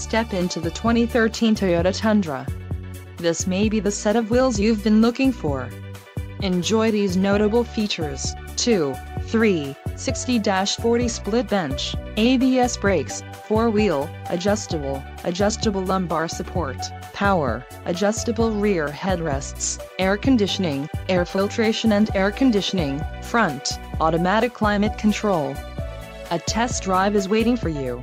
Step into the 2013 Toyota Tundra. This may be the set of wheels you've been looking for. Enjoy these notable features: 2/3, 60-40 split bench, ABS brakes, 4-wheel, adjustable lumbar support, power, adjustable rear headrests, air filtration and air conditioning, front, automatic climate control. A test drive is waiting for you.